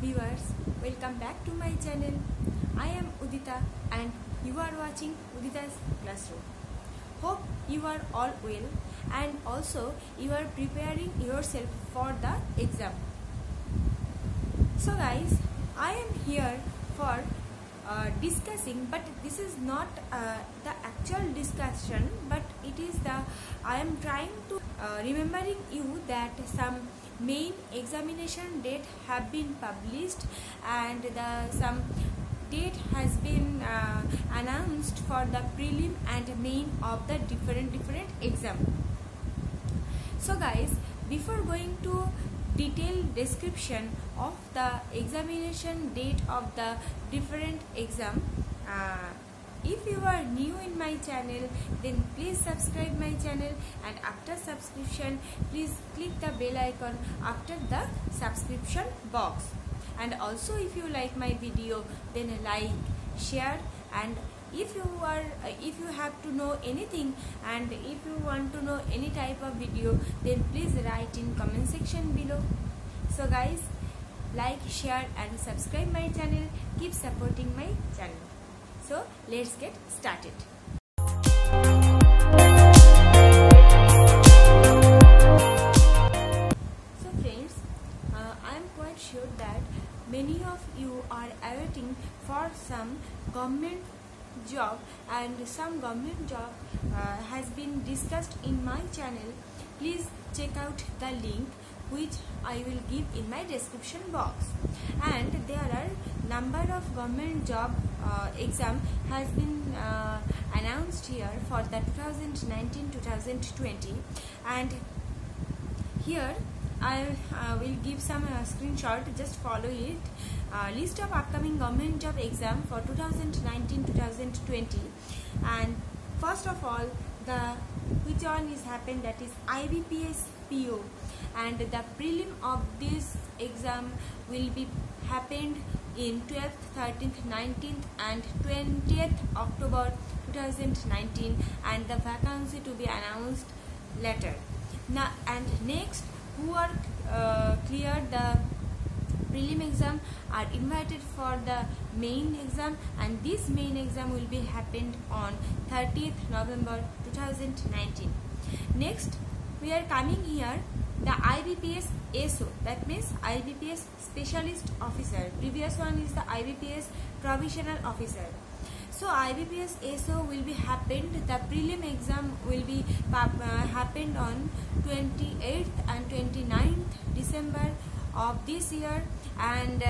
viewers, welcome back to my channel. I am Udita and you are watching Udita's Classroom. Hope you are all well and also you are preparing yourself for the exam. So guys, I am here for discussing, but this is not the actual discussion, but it is the I am trying to remembering you that some main examination date have been published and some date has been announced for the prelim and main of the different exam. So guys, before going to detailed description of the examination date of the different exam, if you are new in my channel, then please subscribe my channel, and after subscription please click the bell icon after the subscription box. And also if you like my video, then like, share, and if you have to know anything and if you want to know any type of video, then please write in comment section below. So guys, like, share and subscribe my channel. Keep supporting my channel. So let's get started. So friends, I am quite sure that many of you are awaiting for some government job, and some government job has been discussed in my channel. Please check out the link which I will give in my description box. And there are number of government job exam has been announced here for the 2019-2020, and here I will give some screenshot. Just follow it. List of upcoming government job exam for 2019-2020, and first of all, which one is happened, that is IBPS PO, and the prelim of this exam will be happened in 12th, 13th, 19th and 20th October 2019, and the vacancy to be announced later. Now, and next, who are cleared the prelim exam are invited for the main exam, and this main exam will be happened on 30th November 2019. Next, we are coming here the IBPS SO, that means IBPS Specialist Officer. Previous one is the IBPS Provisional Officer. So IBPS SO will be happened, the prelim exam will be happened on 28th and 29th December of this year, and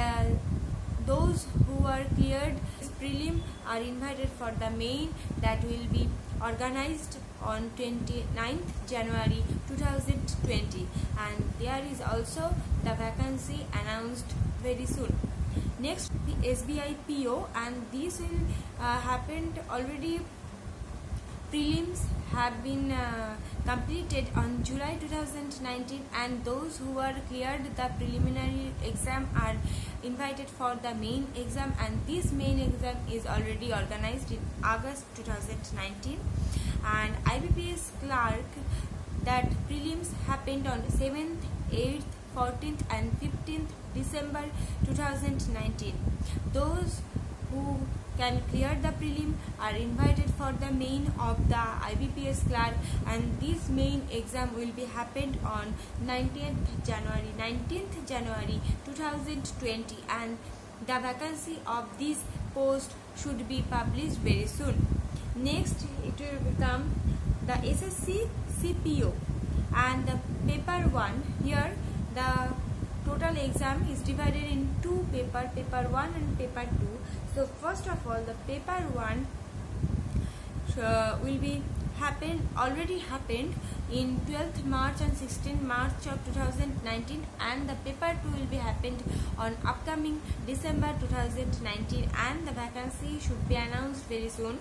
those who are cleared prelim are invited for the main, that will be organized on 29th January 2020, and there is also the vacancy announced very soon. Next, the SBI PO, and this will happened already. Prelims have been completed on July 2019, and those who are cleared the preliminary exam are invited for the main exam, and this main exam is already organized in August 2019. And IBPS clerk, that prelims happened on 7th, 8th, 14th and 15th December 2019. Those who can clear the prelim are invited for the main of the IBPS clerk, and this main exam will be happened on 19th January 2020, and the vacancy of this post should be published very soon. Next, it will become the SSC CPO, and the paper 1 here, the total exam is divided in two paper, paper 1 and paper 2. So first of all, the paper 1 will be already happened in 12th March and 16th March of 2019, and the paper 2 will be happened on upcoming December 2019, and the vacancy should be announced very soon.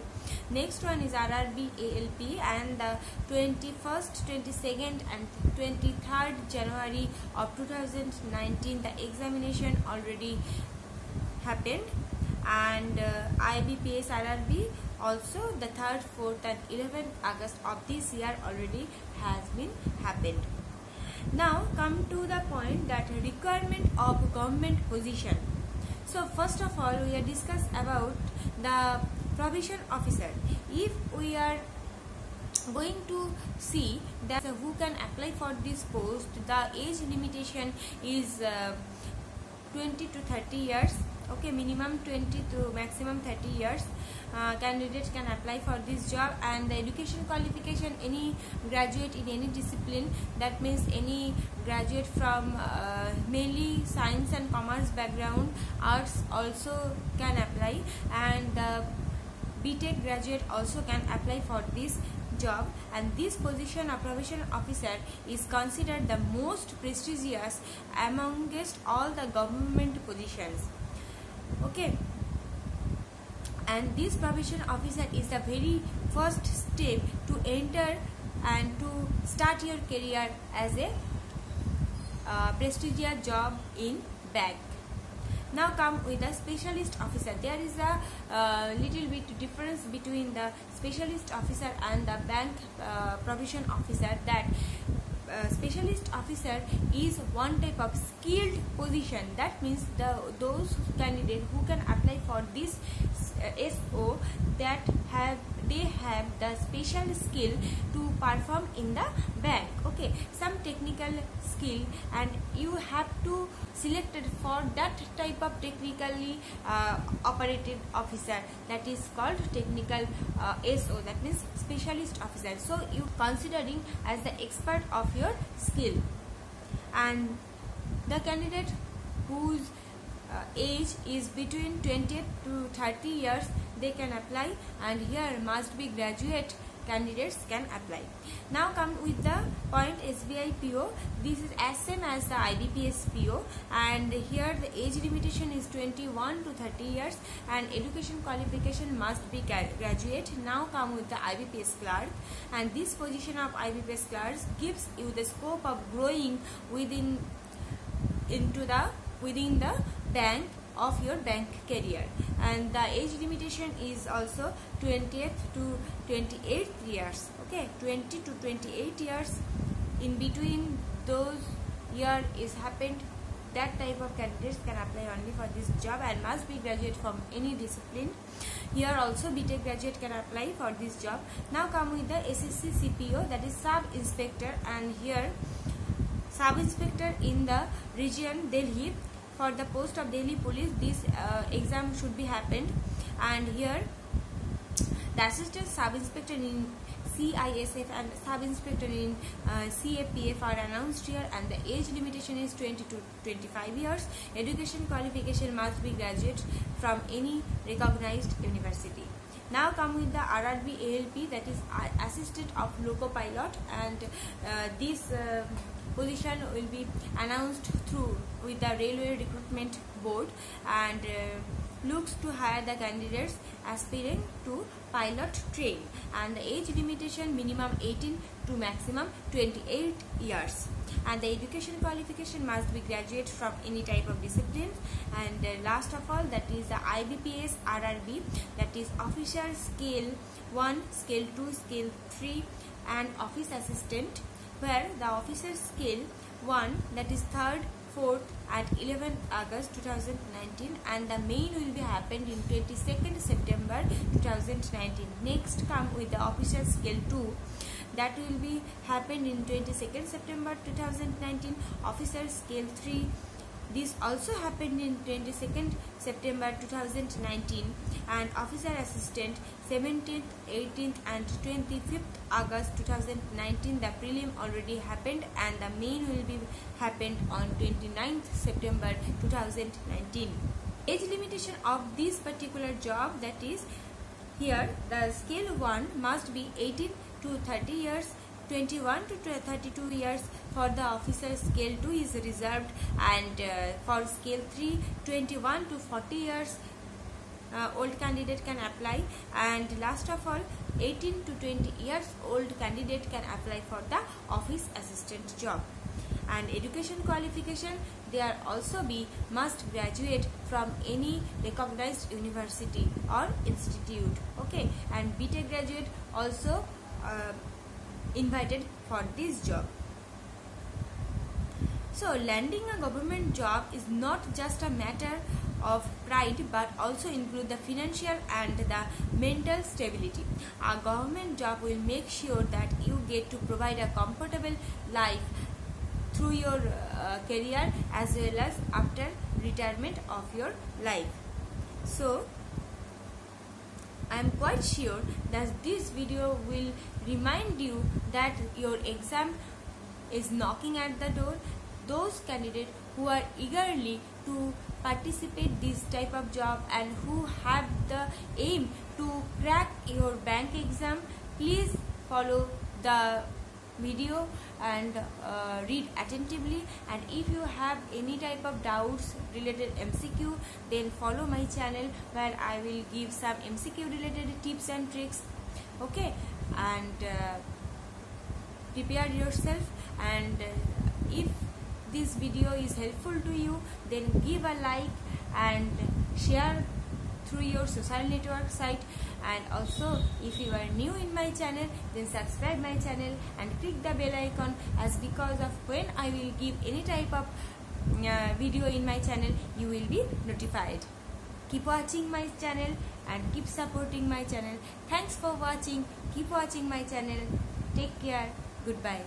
Next one is RRB ALP, and the 21st, 22nd and 23rd January of 2019 the examination already happened. And IBPS RRB also, the 3rd, 4th and 11th August of this year already has been happened. Now come to the point that requirement of government position. So first of all we are discuss about the provisional officer. If we are going to see that who can apply for this post, the age limitation is 20 to 30 years. Okay, minimum 20 to maximum 30 years candidates can apply for this job, and the education qualification, any graduate in any discipline, that means any graduate from mainly science and commerce background, arts also can apply, and the BTech graduate also can apply for this job. And this position of provisional officer is considered the most prestigious amongst all the government positions. Okay, and this provisional officer is the very first step to enter and to start your career as a prestigious job in bank. Now come with the specialist officer. There is a little bit difference between the specialist officer and the bank provisional officer, that specialist officer is one type of skilled position. That means those candidates who can apply for this SO, that they have the special skill to perform in the bank. Okay, some technical skill, and you have to selected for that type of technically operative officer, that is called technical SO, that means specialist officer. So you considering as the expert of your skill. And the candidate whose age is between 20 to 30 years they can apply, and here must be graduate candidates can apply. Now come with the point SBI PO. This is as same as the IBPS PO, and here the age limitation is 21 to 30 years, and education qualification must be graduate. Now come with the IBPS clerk, and this position of IBPS clerk gives you the scope of growing within the bank of your bank career, and the age limitation is also 20th to 28 years. Okay, 20 to 28 years, in between those year is happened, that type of candidates can apply only for this job, and must be graduate from any discipline. Here also BTech graduate can apply for this job. Now come with the SSC CPO, that is sub inspector, and here sub inspector in the region Delhi. For the post of Delhi police, this exam should be happened, and here the assistant sub inspector in CISF and sub inspector in CAPF are announced here, and the age limitation is 20 to 25 years. Education qualification must be graduate from any recognized university. Now come with the RRB ALP, that is assistant of loco pilot, and this position will be announced through with the railway recruitment board, and looks to hire the candidates aspiring to pilot train, and the age limitation minimum 18 to maximum 28 years, and the education qualification must be graduate from any type of discipline. And last of all, that is the IBPS RRB, that is officer scale 1, scale 2, scale 3 and office assistant, where the officer scale 1, that is 3rd, 4th and 11th August 2019, and the main will be happened in 22nd September 2019. Next come with the officer scale 2, that will be happened in 22nd September 2019. Officer scale 3, this also happened in 22nd September 2019, and officer assistant 17th, 18th and 25th August 2019. The prelim already happened, and the main will be happened on 29th September 2019. Age limitation of this particular job, that is here the scale 1 must be 18 to 30 years. 21 to 32 years for the officer scale 2 is reserved, and for scale 3, 21 to 40 years old candidate can apply, and last of all 18 to 20 years old candidate can apply for the office assistant job. And education qualification there also be must graduate from any recognized university or institute. Okay, and BTech graduate also invited for this job. So landing a government job is not just a matter of pride but also include the financial and the mental stability. A government job will make sure that you get to provide a comfortable life through your career as well as after retirement of your life. So I am quite sure that this video will remind you that your exam is knocking at the door. Those candidates who are eagerly to participate this type of job and who have the aim to crack your bank exam, please follow the video and read attentively, and if you have any type of doubts related MCQ, then follow my channel where I will give some MCQ related tips and tricks. Okay, and prepare yourself, and if this video is helpful to you, then give a like and share through your social network site, and also if you are new in my channel, then subscribe my channel and click the bell icon, as because of when I will give any type of video in my channel, you will be notified. Keep watching my channel and keep supporting my channel. Thanks for watching. Keep watching my channel. Take care. Goodbye.